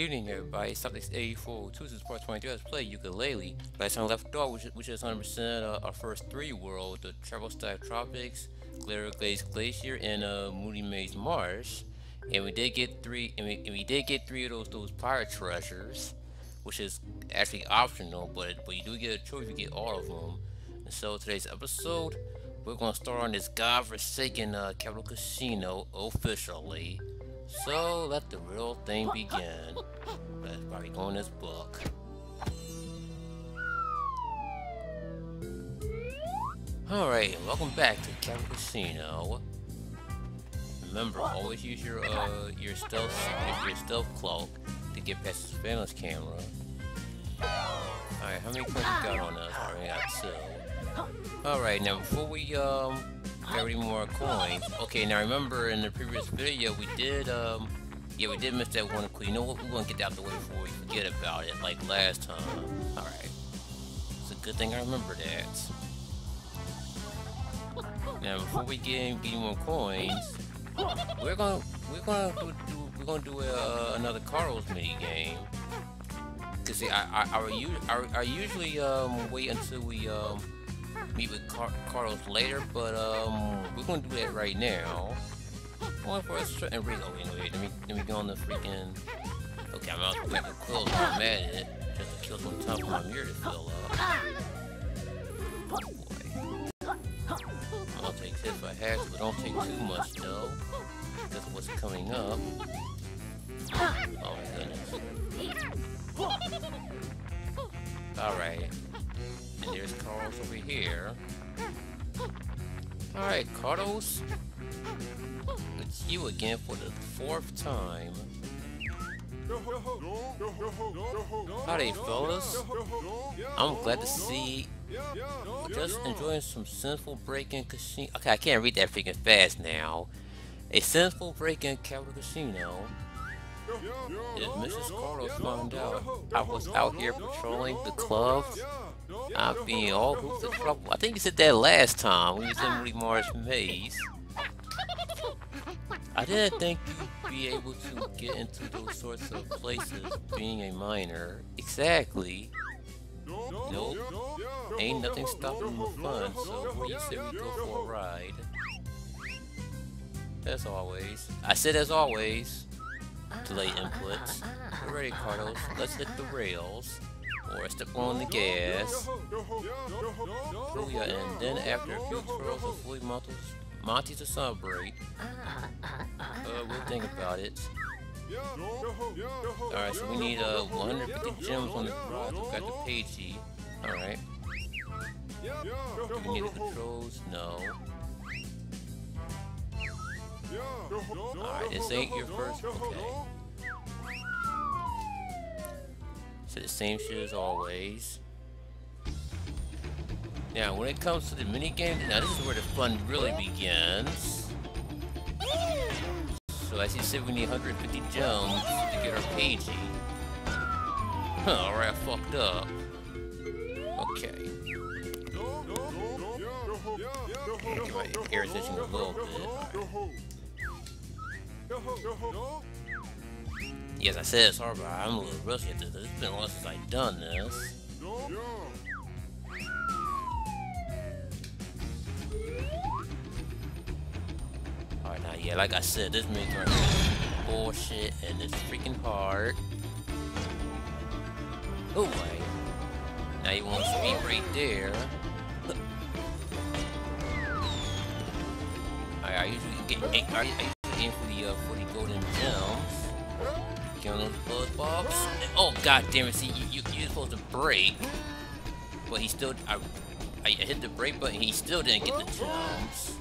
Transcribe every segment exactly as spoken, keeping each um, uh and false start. Good evening, everybody. Celtics eighty-four, Tuesday, part twenty-three. Let's play Yooka-Laylee. Last time we left off, which, which is one hundred percent uh, our first three world: the Travel Stack Tropics, Glare Glaze Glacier, and uh, Moody Maze Marsh. And we did get three, and we, and we did get three of those those pirate treasures, which is actually optional, but but you do get a choice. You get all of them. And so today's episode, we're gonna start on this godforsaken uh, Capital Cashino officially. So let the real thing begin. Let's probably go in this book. Alright, welcome back to Capital Cashino. Remember, always use your uh your stealth your stealth cloak to get past the surveillance camera. Alright, how many points we got on us? Already got two. Alright, now before we um thirty more coins. Okay, now remember in the previous video we did, um, yeah, we did miss that one coin. You know what? We're gonna get that out the way before we forget about it, like last time. All right, it's a good thing I remember that. Now, before we get get more coins, we're gonna we're gonna do, do we're gonna do uh, another Carl's mini game. Cause see, I I I, I usually um wait until we um. meet with Car Carlos later, but um, we're gonna do that right now. Going for a certain reason. Oh, wait, wait, let me let me go on the freaking. Okay, I'm out to grab the quills. I'm mad at it. Just to kill some time for my mirror to fill up. Boy, I'll take this if I have to, but don't take too much though. That's what's coming up. Oh my goodness. All right. And there's Kratos over here. Alright, Kratos. It's you again for the fourth time. Howdy, fellas. I'm glad to see. Just enjoying some sinful break-in casino. Okay, I can't read that freaking fast now. A sinful break-in Capital Cashino. If Missus Kratos found out I was out here patrolling the club, I've been in all groups of trouble. I think you said that last time when you was in Moody Mars Maze. I didn't think you'd be able to get into those sorts of places being a minor. Exactly. Nope. Ain't nothing stopping the fun, so we said we go for a ride. As always. I said as always. Delay inputs. We're ready, Kratos. Let's hit the rails. Or step on the gas. We are in. Then after a few twirls of fully Monty to celebrate, uh, we'll think about it. Alright, so we need uh, one hundred fifty gems on the prize. We've got the pagey. Alright. Do we need the controls? No. Alright, this ain't your first. Okay. So the same shit as always. Now, when it comes to the minigame, now this is where the fun really begins. So as you said, we need one hundred fifty gems to get our pagey. Huh, alright, I fucked up. Okay. I'm gonna get my air itching a little bit. Alright. Yes, I said sorry, but I'm a little rusty at this. It's been a while since I've done this. Alright, now, yeah, like I said, this makes my bullshit and it's freaking hard. Oh, wait. Now you want to speed right there. Alright, I usually get eight. I usually aim for the uh, forty golden gems. Get on those buzz bobs. Oh god damn it, see you, you you're supposed to break. But he still I I hit the brake button, he still didn't get the jumps.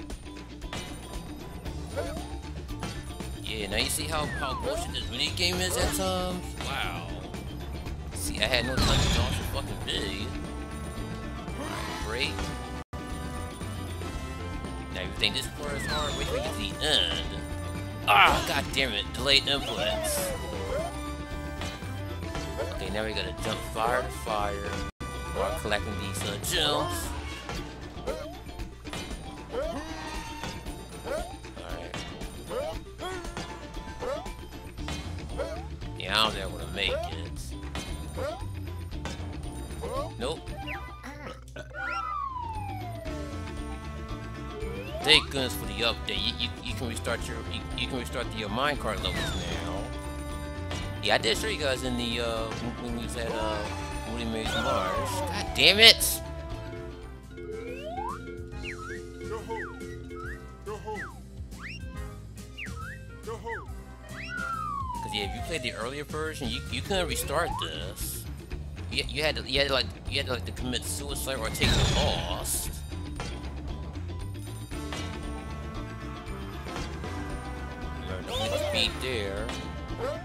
Yeah, now you see how, how bullshit this mini game is at times? Wow. See, I had no time to launch a fucking big. Break. Now you think this part is hard, wait till we get to the end. Ah, god damn it, delayed inputs. Okay, now we gotta jump fire to fire while collecting these uh, gems. Alright. Yeah, I don't that would make it. Nope. Take guns for the update. You, you, you can restart your you, you can restart the, your minecart levels now. Yeah, I did show you guys in the uh, when we was at uh, Woody Maze Mars. God damn it! Cause yeah, if you played the earlier version, you you couldn't restart this. You you had to you had to like you had to like to commit suicide or take the loss. Speed there. Oh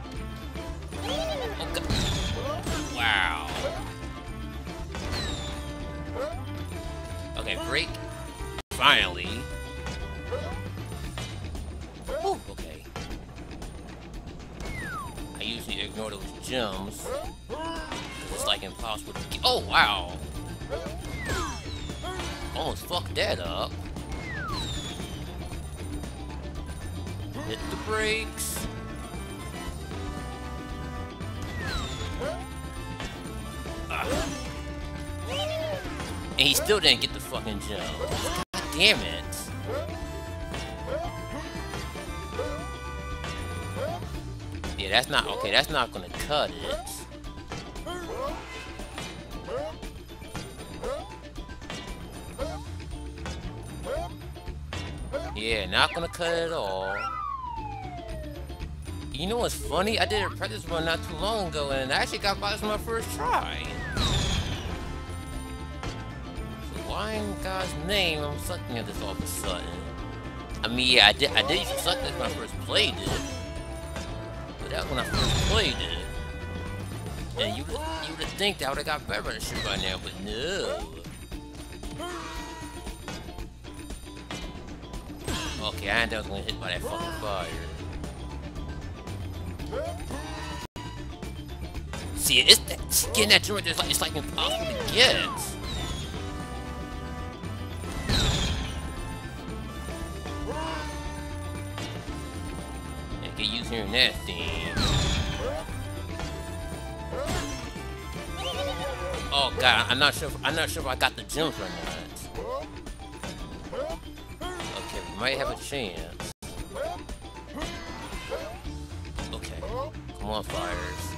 God. Wow. Okay, break. Finally. Whew, okay. I usually ignore those gems. It's like impossible to get. Oh wow. Almost fucked that up. Hit the brakes. Ah. And he still didn't get the fucking jump. God damn it. Yeah, that's not okay, that's not gonna cut it. Yeah, not gonna cut it at all. You know what's funny? I did a practice run not too long ago, and I actually got by this on my first try. So why in God's name I'm sucking at this all of a sudden? I mean, yeah, I did. I did used to suck at this when I first played it, but that was when I first played it. And you would you would think that I would have got better at this shit by now, but no. Okay, I ended up getting hit by that fucking fire. See, it's that, getting that jump right there, it's like, it's like impossible to get. I get used to hearing that thing. Oh god, I'm not sure. If, I'm not sure if I got the gems or not. Okay, we might have a chance. Come on, Fires.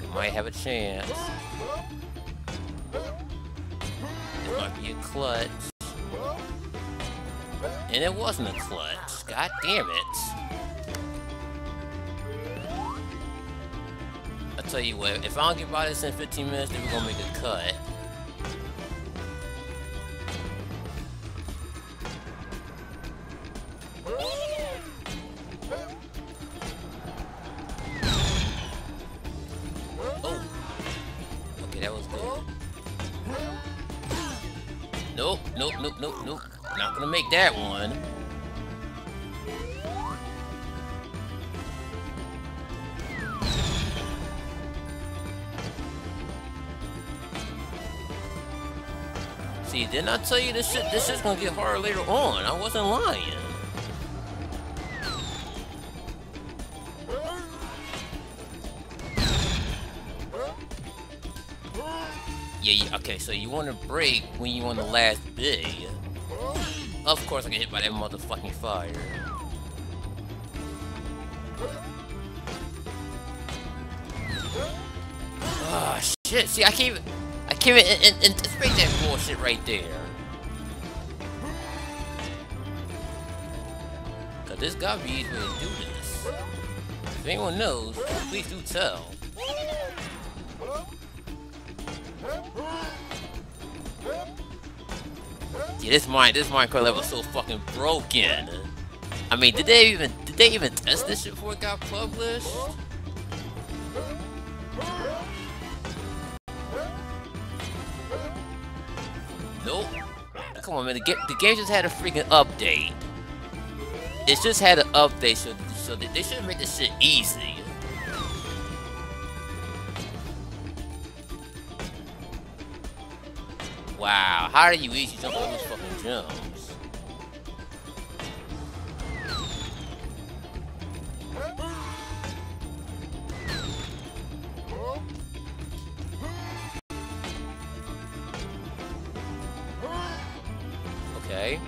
We might have a chance. It might be a clutch. And it wasn't a clutch. God damn it. I tell you what, if I don't get by this in fifteen minutes, then we're gonna make a cut. Make that one. See, didn't I tell you this shit? This shit's gonna get harder later on. I wasn't lying. Yeah, yeah. Okay, so you want to break when you on the last big. Of course I get hit by that motherfucking fire. Ah, oh, shit, see I can't even, I can't even anticipate that bullshit right there. Cause this gotta be easy way to do this. If anyone knows, please do tell. Yeah, this mine, this minecart level is so fucking broken. I mean, did they even, did they even test this shit before it got published? Nope. Come on, man. The, ga the game just had a freaking update. It just had an update, so so they, they should have made this shit easy. Wow, how do you easily jump all those fucking jumps? way.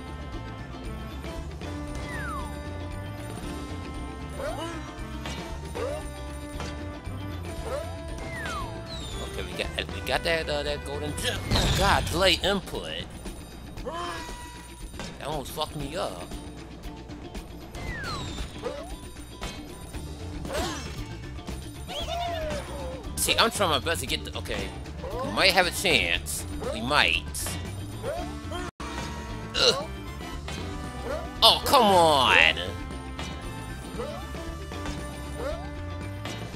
Okay, we got we got that uh, that golden. Oh God, delay input. That almost fucked me up. See, I'm trying my best to get the... Okay. We might have a chance. We might. Ugh. Oh, come on!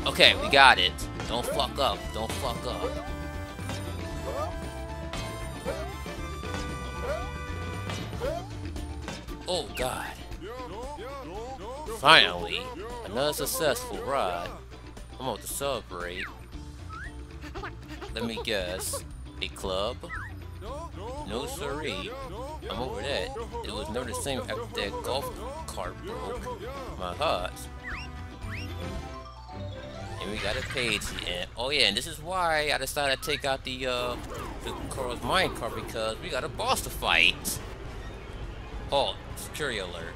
Okay, we got it. Don't fuck up. Don't fuck up. Oh, God. Finally. Another successful ride. I'm about to celebrate. Let me guess. A club? No siree. I'm over that. It was never the same after that golf cart broke my heart. And we got a page. And oh yeah, and this is why I decided to take out the uh the Carl's minecart, because we got a boss to fight. Oh, security alert.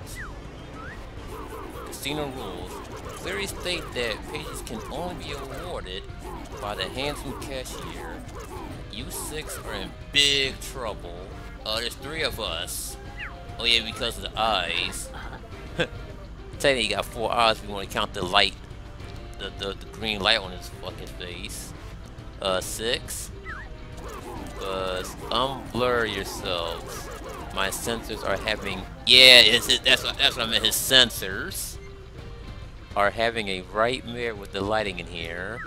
Casino rules clearly state that pages can only be awarded by the handsome cashier. You six are in big trouble. Oh, uh, there's three of us. Oh yeah, because of the eyes. Technically, you got four eyes. We want to count the light, the, the the green light on his fucking face. Uh, six. Buzz, unblur yourselves. My sensors are having. Yeah, it's it. That's what that's what I meant. His sensors are having a nightmare with the lighting in here.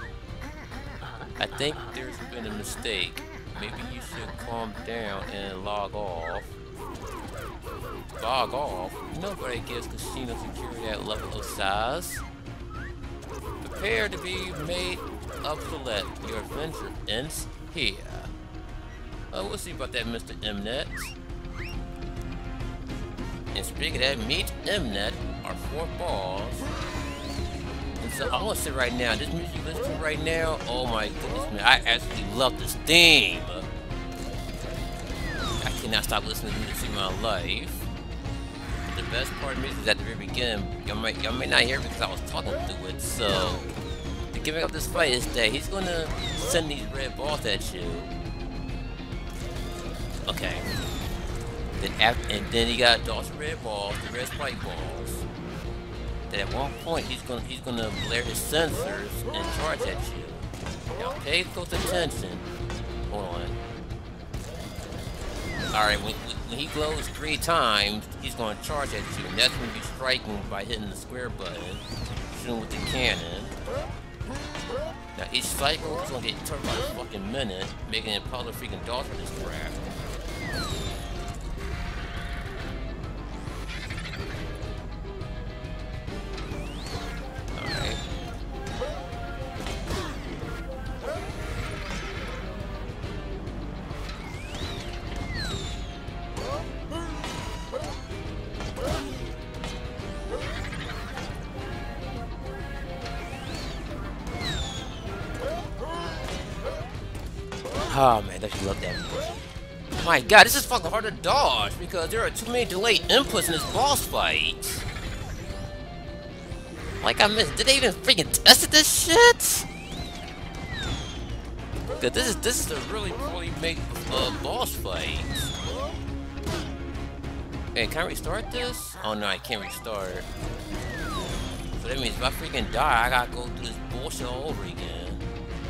I think there's been a mistake. Maybe you should calm down and log off. Log off? Nobody gives casino security that level of size. Prepare to be made obsolete. Your adventure ends here. Uh, we'll see about that, Mister I P net. And speaking of that, meet I P net, our four balls. So I want to say right now, this music you listen to right now, oh my goodness, man, I absolutely love this theme. I cannot stop listening to music in my life. But the best part of music is at the very beginning. Y'all may, y'all may not hear it because I was talking to it. So, the giving up this fight is that he's going to send these red balls at you. Okay. Then after, and then he got those red balls, the red spike balls. That at one point he's gonna he's gonna blare his sensors and charge at you. Now pay close attention. Hold on. Alright, when, when he glows three times, he's gonna charge at you, and that's when you strike him by hitting the square button, shooting with the cannon. Now each cycle is gonna get turned by a fucking minute, making it puzzle freaking dodge for this crap. Oh man, don't you love that music? My God, this is fucking hard to dodge because there are too many delayed inputs in this boss fight. Like I missed, did they even freaking test this shit? Cause this is this is a really really big uh, boss fight. Hey, can I restart this? Oh no, I can't restart. So that means if I freaking die, I gotta go through this bullshit all over again.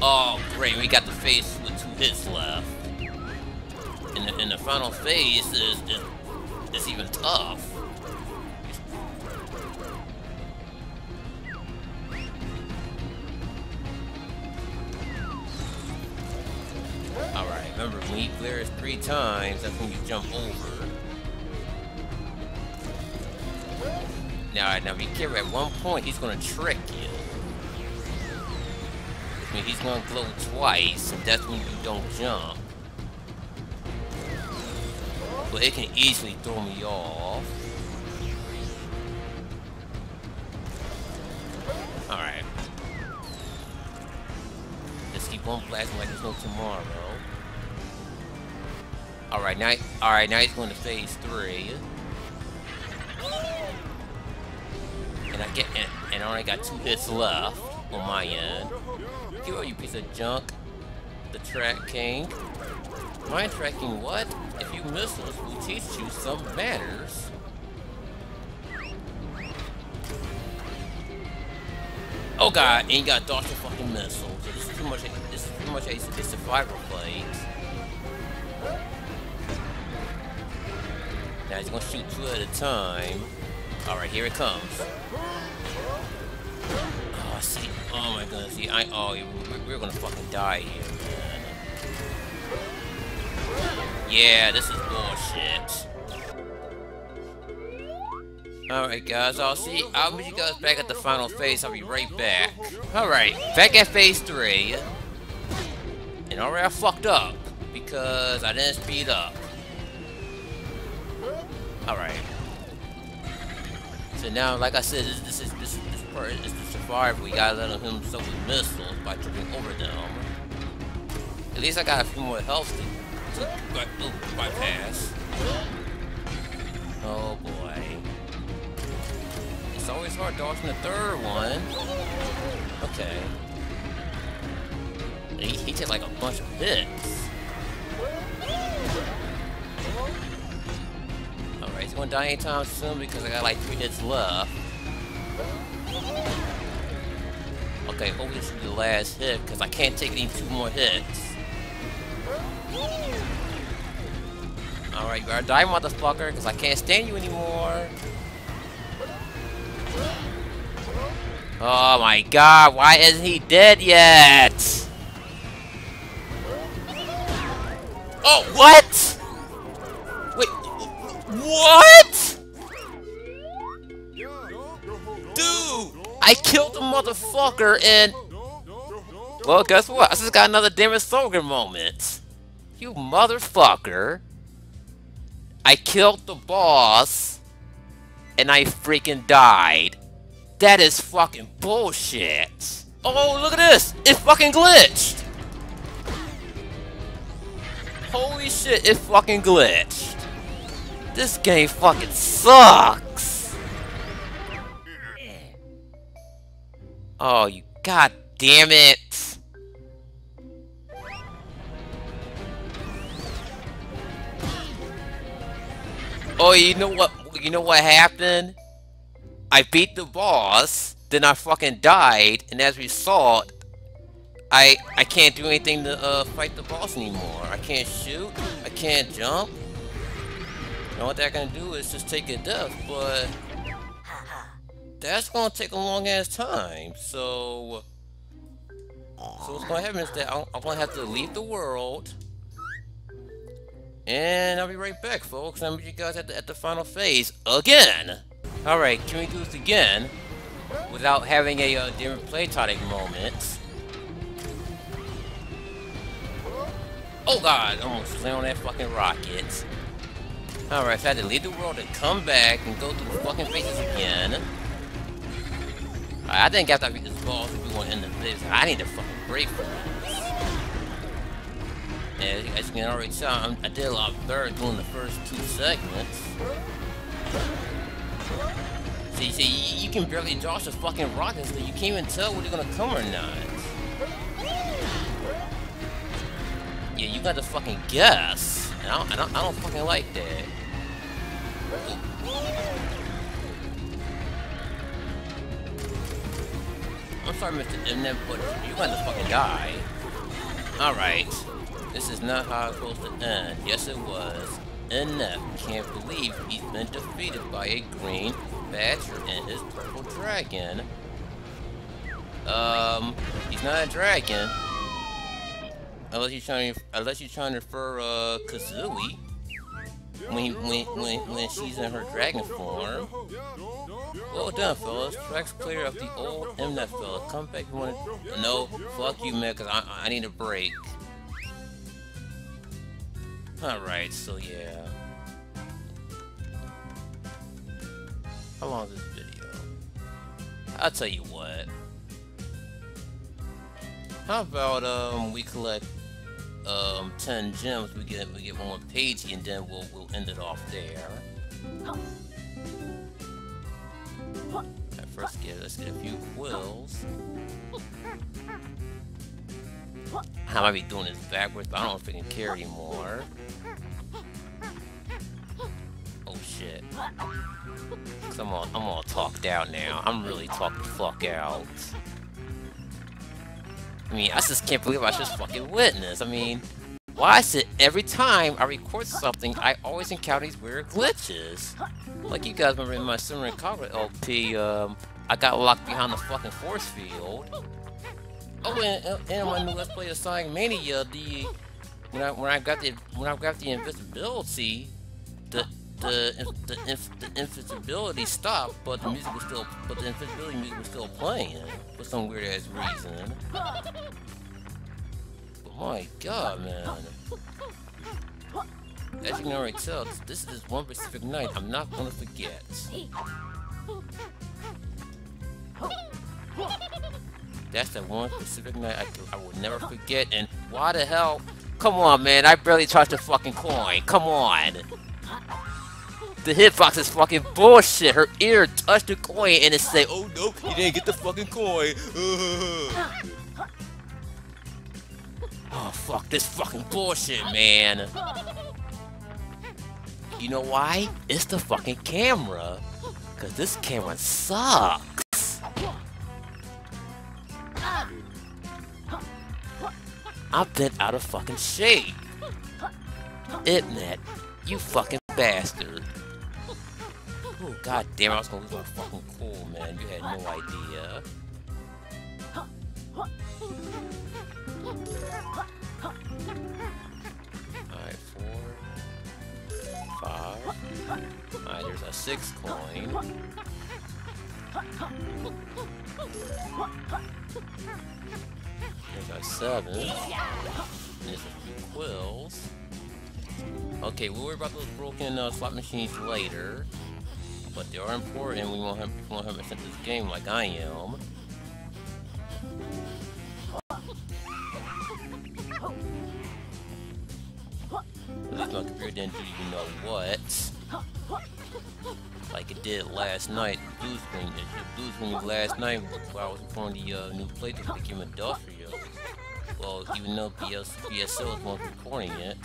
Oh great, we got the face with two hits left. And the, and the final phase is, is, is even tough. Alright, remember when he glares three times, that's when you jump over. Now, now be careful, at one point he's gonna trick you. When he's gonna glow twice, and that's when you don't jump. But it can easily throw me off. Alright. Let's keep on blasting like there's no tomorrow. Alright, now, alright, now he's going to phase three. And I get and, and I only got two hits left on my end. Get over, you piece of junk. The tracking. Mind tracking what? If you miss us, we teach you some manners. Oh god, and you got dodged your fucking missile. So this is too much a, this is too much a survivor play. Now he's gonna shoot two at a time. Alright, here it comes. Oh, see. Oh my goodness. See, I. Oh, we're, we're gonna fucking die here, man. Yeah, this is bullshit. Alright, guys. I'll see. I'll meet you guys back at the final phase. I'll be right back. Alright, back at phase three. And already I fucked up because I didn't speed up. Alright. So now, like I said, this, this is this, this part is the survivor. We gotta let him soak with missiles by tripping over them. At least I got a few more health to, to by, ooh, bypass. Oh boy. It's always hard dodging the third one. Okay. He, he took like a bunch of hits. He's gonna die anytime soon because I got like three hits left. Okay, hopefully this will be the last hit because I can't take any two more hits. Alright, you gotta die, motherfucker, because I can't stand you anymore. Oh my god, why isn't he dead yet? Oh, what? What? Dude, I killed the motherfucker and... Well, guess what? I just got another Demon Soldier moment. You motherfucker. I killed the boss and I freaking died. That is fucking bullshit. Oh, look at this. It fucking glitched. Holy shit, it fucking glitched. This game fucking sucks! Oh, you goddamn it! Oh, you know what? You know what happened? I beat the boss, then I fucking died, and as a result, I I can't do anything to uh, fight the boss anymore. I can't shoot. I can't jump. Now what they're gonna do is just take a death, but that's gonna take a long ass time. So, so what's gonna happen is that I'm, I'm gonna have to leave the world, and I'll be right back, folks. I'll meet you guys at the, at the final phase again. All right, can we do this again without having a uh, different platonic moment? Oh God! I almost landed on that fucking rocket. Alright, so I had to leave the world and come back and go through the fucking phases again. Right, I think after I beat this boss, if we want to end the phase, I need a fucking break for this. And as you can already tell, I'm, I did a lot of third doing the first two segments. See, see, you can barely dodge the fucking rockets, so you can't even tell whether they're gonna come or not. Yeah, you got to fucking guess. And I don't, I don't, I don't fucking like that. I'm sorry, Mister I P N E T, but you're going to fucking die. Alright. This is not how it's supposed to end. Yes, it was. I P N E T can't believe he's been defeated by a green badger and his purple dragon. Um, he's not a dragon. Unless you're trying to, unless you're trying to refer uh, Kazooie when, when, when, when she's in her dragon form. Well done, fellas. Tracks clear of the old M N E T fella. Come back if you want to... No, fuck you, man, because I, I need a break. Alright, so yeah. How long is this video? I'll tell you what. How about, um, we collect um, ten gems, we get we get one page, and then we'll we'll end it off there. Alright, first get let's get a few quills. I might be doing this backwards, but I don't freaking care anymore. Oh shit! Cause I'm all I'm all talked out now. I'm really talked the fuck out. I mean, I just can't believe I just fucking witnessed. I mean, why is it every time I record something, I always encounter these weird glitches? Like, you guys remember in my Summer in Color L P, um, I got locked behind the fucking force field. Oh, and, and when Let's Play of Sonic Mania, the when I when I got the when I got the invisibility, the the the, the, inf, the invisibility stopped, but the music was still but the invisibility music was still playing for some weird ass reason. But my God, man! As you can already tell, this is this one specific night I'm not gonna forget. That's the one specific night I, could, I would never forget, and why the hell? Come on, man, I barely charged a fucking coin, come on! The hitbox is fucking bullshit, her ear touched the coin and it say, oh no, you didn't get the fucking coin! Oh fuck, this fucking bullshit, man! You know why? It's the fucking camera! Cause this camera sucks! I've been out of fucking shape. I P N E T, you fucking bastard. Oh, god damn, I was gonna lose my fucking cool, man. You had no idea. Alright, four. Five. Alright, there's a six coin. There's a seven. There's a few quills. Okay, we'll worry about those broken uh, slot machines later. But they are important. We won't have one hundred percent this game like I am. At least my computer didn't do you know what. Like it did last night, the blue screen, the blue screen last night while I was recording the uh, new playthrough of the game Adelstria. Well, even though B S O was recording it,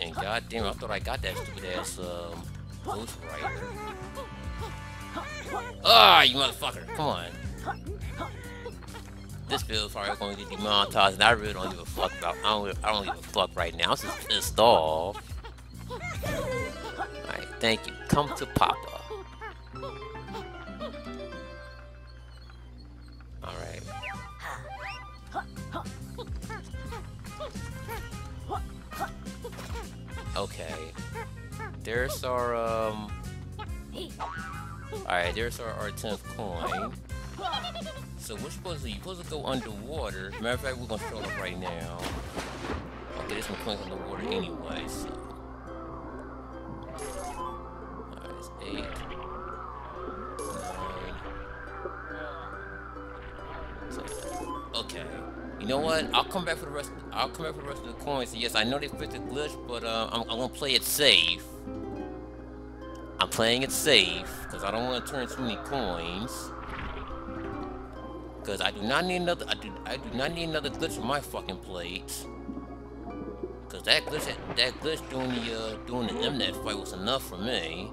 and goddamn, I thought I got that stupid ass um, Ghost Writer. Ah, you motherfucker! Come on. This video's probably going to get demonetized, and I really don't give a fuck about. I don't. I don't give a fuck right now. I'm just pissed off. Alright, thank you. Come to Papa. Alright. Okay. There's our, um... Alright, there's our, our tenth coin. So we're supposed to, you're supposed to go underwater. Matter of fact, we're gonna show up right now. Okay, there's some coins underwater anyway, so... Eight, nine, ten. Okay. You know what? I'll come back for the rest. Of the, I'll come back for the rest of the coins. So yes, I know they fixed the glitch, but uh, I'm, I'm gonna play it safe. I'm playing it safe because I don't want to turn too many coins. Because I do not need another. I do. I do not need another glitch on my fucking plate. Because that glitch, that glitch during the uh, during the I P N E T fight was enough for me.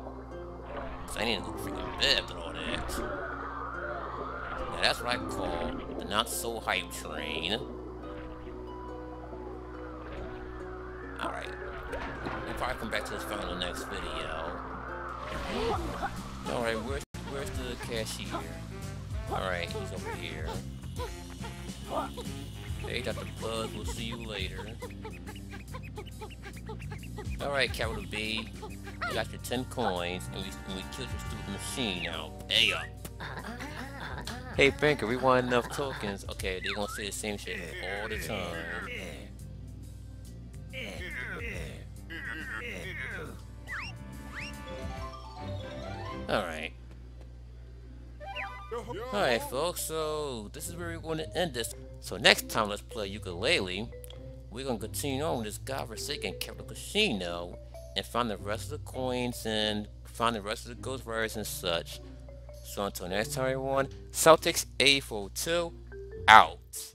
Cause I need to go freaking bed after all that. Now that's what I call the not so hype train. Alright. We'll probably come back to this fountain in the next video. Alright, where's where's the cashier? Alright, he's over here. Hey, Doctor Buzz, we'll see you later. Alright, Capital B. You got your ten coins, and we, and we killed your stupid machine now. Pay up! Hey, banker, we want enough tokens. Okay, they're gonna say the same shit all the time. Alright. Alright, folks, so this is where we're gonna end this. So next time, let's play Yooka-Laylee. we're gonna continue on with this godforsaken Capital Cashino and find the rest of the coins and find the rest of the Ghost Writers and such. So until next time, everyone, Celtics eight forty-two out.